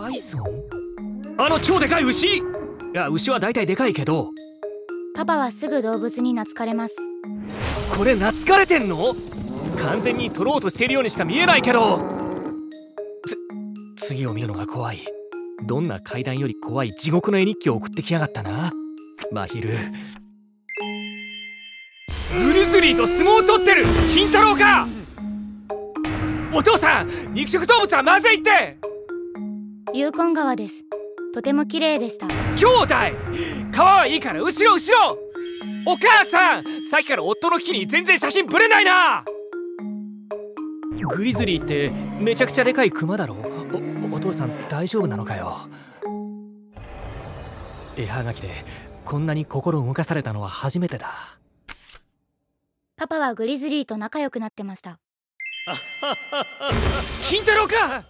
バイソン？あの超でかい牛？いや、牛は大体でかいけど。パパはすぐ動物に懐かれます。これ懐かれてんの？完全に取ろうとしているようにしか見えないけど。次を見るのが怖い。どんな階段より怖い地獄の絵日記を送ってきやがったな、真昼。グリズリーと相撲を取ってる金太郎か。お父さん、肉食動物はまずいって。ユーコン川です。とても綺麗でした。兄弟、川はいいから後ろ後ろ。お母さん、さっきから夫の日に全然写真ぶれないな。グリズリーってめちゃくちゃでかいクマだろ。 お父さん大丈夫なのかよ。絵はがきでこんなに心動かされたのは初めてだ。パパはグリズリーと仲良くなってました。金太郎か。